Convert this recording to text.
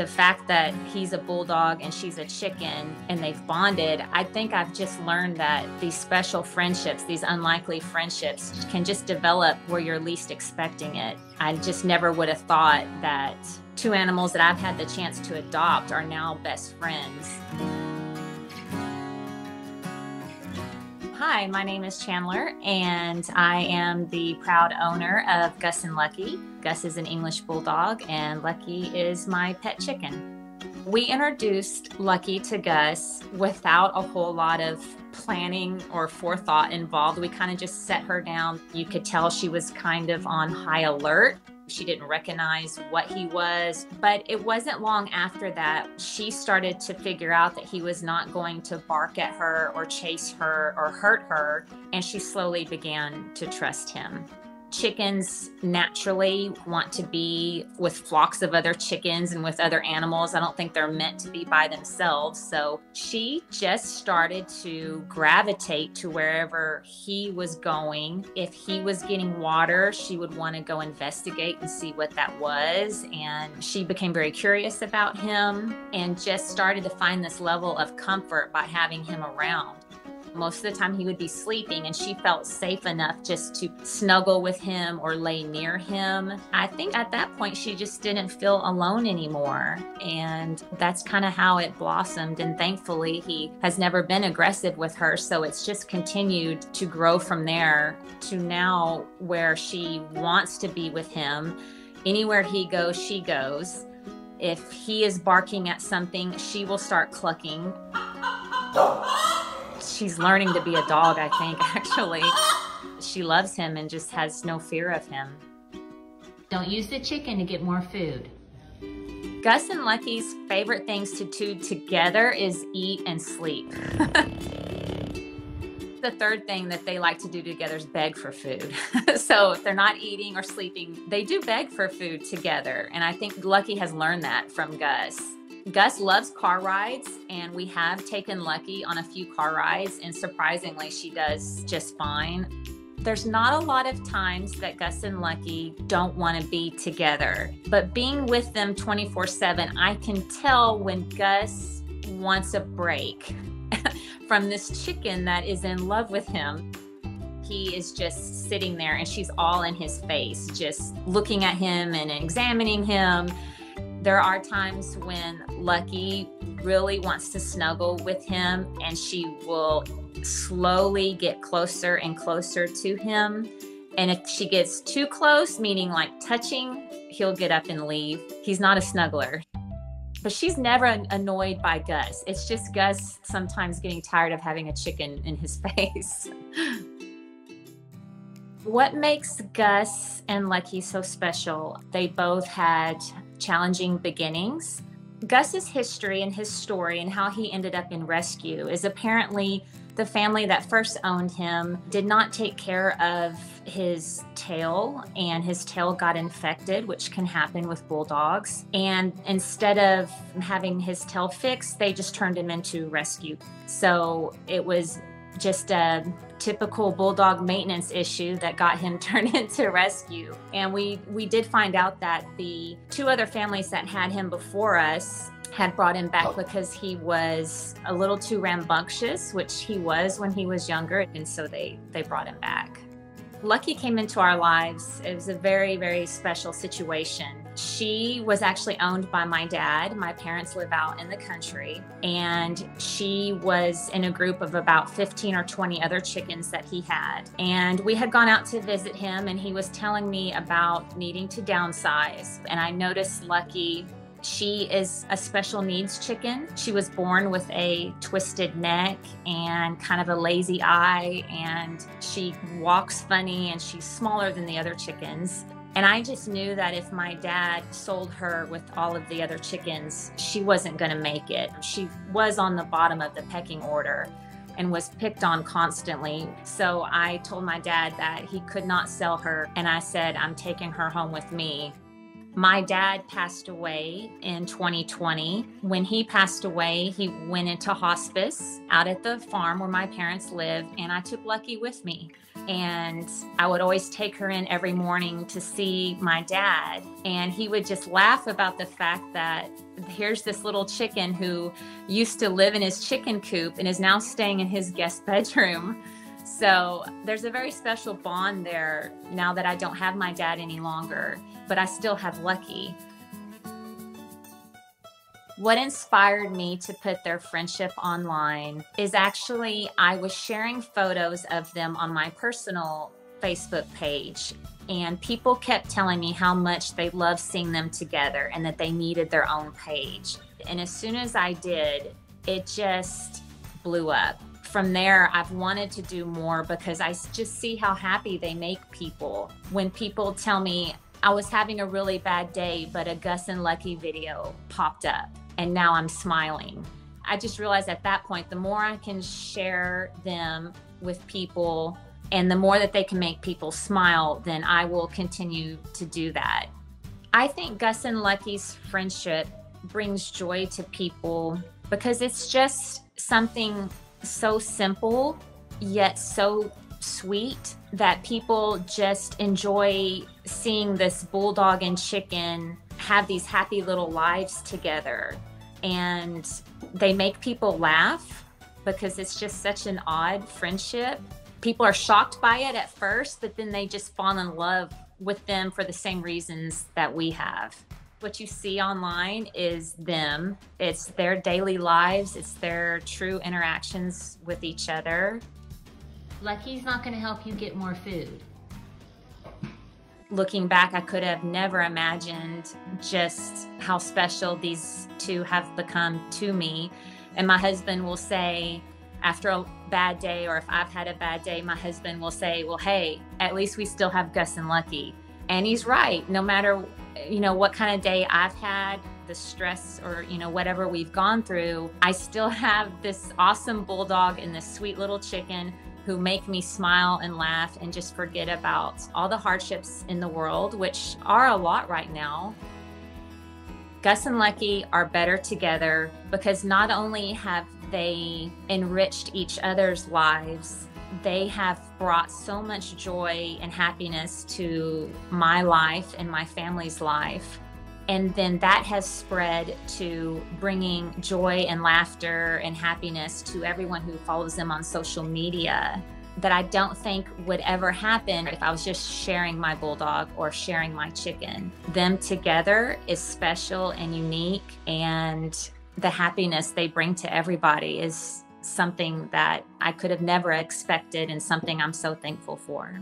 the fact that he's a bulldog and she's a chicken and they've bonded, I think I've just learned that these special friendships, these unlikely friendships, can just develop where you're least expecting it. I just never would have thought that two animals that I've had the chance to adopt are now best friends. Hi, my name is Chandler, and I am the proud owner of Gus and Lucky. Gus is an English bulldog, and Lucky is my pet chicken. We introduced Lucky to Gus without a whole lot of planning or forethought involved. We kind of just set her down. You could tell she was kind of on high alert. She didn't recognize what he was, but it wasn't long after that she started to figure out that he was not going to bark at her or chase her or hurt her, and she slowly began to trust him. Chickens naturally want to be with flocks of other chickens and with other animals. I don't think they're meant to be by themselves. So she just started to gravitate to wherever he was going. If he was getting water, she would want to go investigate and see what that was. And she became very curious about him and just started to find this level of comfort by having him around. Most of the time he would be sleeping, and she felt safe enough just to snuggle with him or lay near him. I think at that point she just didn't feel alone anymore, and that's kind of how it blossomed. And thankfully he has never been aggressive with her, so it's just continued to grow from there to now where she wants to be with him. Anywhere he goes, she goes. If he is barking at something, she will start clucking. She's learning to be a dog, I think, actually. She loves him and just has no fear of him. Don't use the chicken to get more food. Gus and Lucky's favorite things to do together is eat and sleep. The third thing that they like to do together is beg for food. So if they're not eating or sleeping, they do beg for food together. And I think Lucky has learned that from Gus. Gus loves car rides, and we have taken Lucky on a few car rides, and surprisingly, she does just fine. There's not a lot of times that Gus and Lucky don't want to be together, but being with them 24/7, I can tell when Gus wants a break from this chicken that is in love with him. He is just sitting there, and she's all in his face, just looking at him and examining him. There are times when Lucky really wants to snuggle with him, and she will slowly get closer and closer to him. And if she gets too close, meaning like touching, he'll get up and leave. He's not a snuggler. But she's never annoyed by Gus. It's just Gus sometimes getting tired of having a chicken in his face. What makes Gus and Lucky so special? They both had challenging beginnings. Gus's history and his story and how he ended up in rescue is apparently the family that first owned him did not take care of his tail, and his tail got infected, which can happen with bulldogs. And instead of having his tail fixed, they just turned him into rescue. So it was just a typical bulldog maintenance issue that got him turned into rescue. And we did find out that the two other families that had him before us had brought him back because he was a little too rambunctious, which he was when he was younger, and so they brought him back. Lucky came into our lives. It was a very, very special situation. She was actually owned by my dad. My parents live out in the country, and she was in a group of about 15 or 20 other chickens that he had. And we had gone out to visit him, and he was telling me about needing to downsize. And I noticed Lucky, she is a special needs chicken. She was born with a twisted neck and kind of a lazy eye, and she walks funny, and she's smaller than the other chickens. And I just knew that if my dad sold her with all of the other chickens, she wasn't going to make it. She was on the bottom of the pecking order and was picked on constantly. So I told my dad that he could not sell her, and I said, I'm taking her home with me. My dad passed away in 2020. When he passed away, he went into hospice out at the farm where my parents lived, and I took Lucky with me. And I would always take her in every morning to see my dad. And he would just laugh about the fact that here's this little chicken who used to live in his chicken coop and is now staying in his guest bedroom. So there's a very special bond there now that I don't have my dad any longer, but I still have Lucky. What inspired me to put their friendship online is actually I was sharing photos of them on my personal Facebook page, and people kept telling me how much they loved seeing them together and that they needed their own page. And as soon as I did, it just blew up. From there, I've wanted to do more because I just see how happy they make people. When people tell me, I was having a really bad day, but a Gus and Lucky video popped up, and now I'm smiling. I just realized at that point, the more I can share them with people and the more that they can make people smile, then I will continue to do that. I think Gus and Lucky's friendship brings joy to people because it's just something so simple, yet so sweet, that people just enjoy seeing this bulldog and chicken have these happy little lives together. And they make people laugh because it's just such an odd friendship. People are shocked by it at first, but then they just fall in love with them for the same reasons that we have. What you see online is them. It's their daily lives. It's their true interactions with each other. Lucky's not going to help you get more food. Looking back, I could have never imagined just how special these two have become to me. And my husband will say, after a bad day, or if I've had a bad day, my husband will say, well, hey, at least we still have Gus and Lucky. And he's right. No matter, what kind of day I've had, the stress or, whatever we've gone through, I still have this awesome bulldog and this sweet little chicken who make me smile and laugh and just forget about all the hardships in the world, which are a lot right now. Gus and Lucky are better together because not only have they enriched each other's lives, they have brought so much joy and happiness to my life and my family's life. And then that has spread to bringing joy and laughter and happiness to everyone who follows them on social media, that I don't think would ever happen if I was just sharing my bulldog or sharing my chicken. Them together is special and unique, and the happiness they bring to everybody is something that I could have never expected and something I'm so thankful for.